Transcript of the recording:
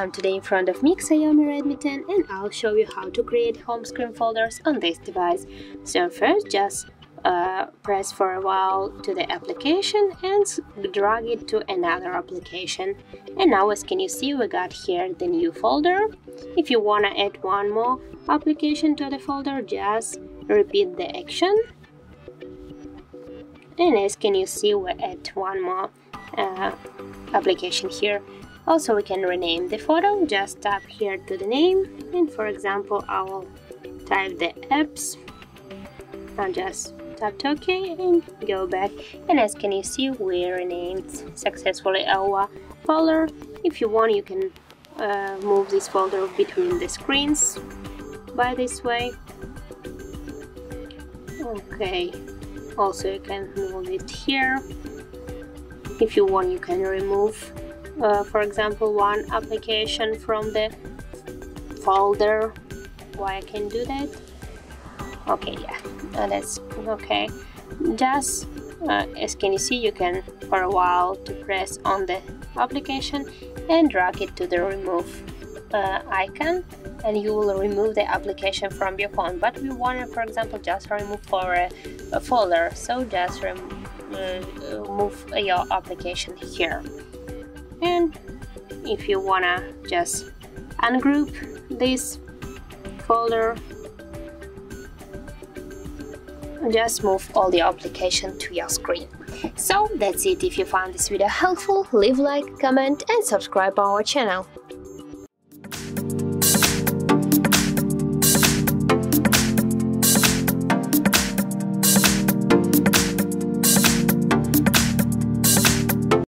I'm today in front of my Xiaomi Redmi 10 and I'll show you how to create home screen folders on this device. So first just press for a while to the application and drag it to another application. And now, as can you see, we got here the new folder. If you wanna add one more application to the folder, just repeat the action. And as can you see, we add one more application here. Also, we can rename the photo. Just tap here to the name, and for example, I will type the apps. I'll just tap to OK and go back, and as can you see, we renamed successfully our folder. If you want, you can move this folder between the screens by this way. Okay, also you can move it here. If you want, you can remove for example one application from the folder. Why I can do that? Okay, yeah, that's okay. Just as can you see, you can for a while to press on the application and drag it to the remove icon, and you will remove the application from your phone. But we want to, for example, just remove for a folder, so just remove your application here. And if you wanna just ungroup this folder, just move all the application to your screen. So that's it. If you found this video helpful, leave a like, comment and subscribe our channel.